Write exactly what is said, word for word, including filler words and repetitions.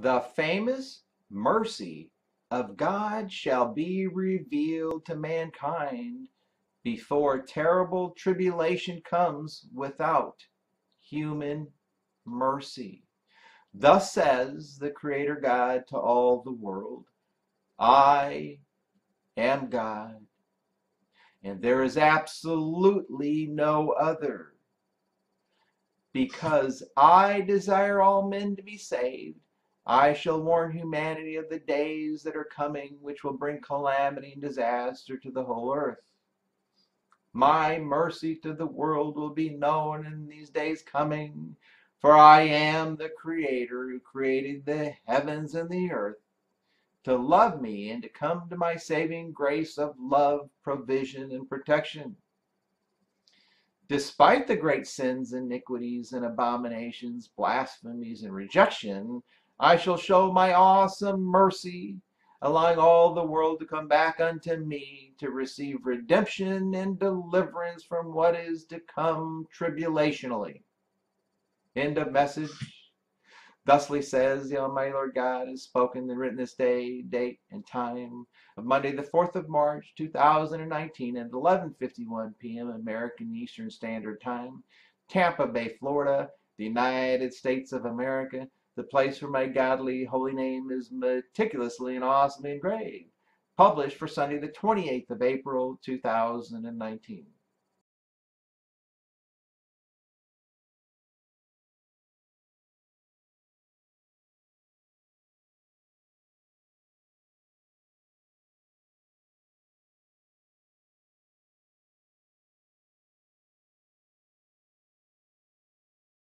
The famous mercy of God shall be revealed to mankind before terrible tribulation comes without human mercy. Thus says the Creator God to all the world, I am God, and there is absolutely no other. Because I desire all men to be saved, I shall warn humanity of the days that are coming, which will bring calamity and disaster to the whole earth. My mercy to the world will be known in these days coming, for I am the Creator who created the heavens and the earth, to love me and to come to my saving grace of love, provision, and protection. Despite the great sins, iniquities, and abominations, blasphemies, and rejection, I shall show my awesome mercy, allowing all the world to come back unto me to receive redemption and deliverance from what is to come tribulationally. End of message. Thusly says the Almighty Lord God has spoken and written this day, date, and time of Monday the fourth of March two thousand nineteen at eleven fifty-one p m American Eastern Standard Time, Tampa Bay, Florida, the United States of America, the place where my godly holy name is meticulously and awesomely engraved. Published for Sunday the twenty-eighth of April two thousand nineteen.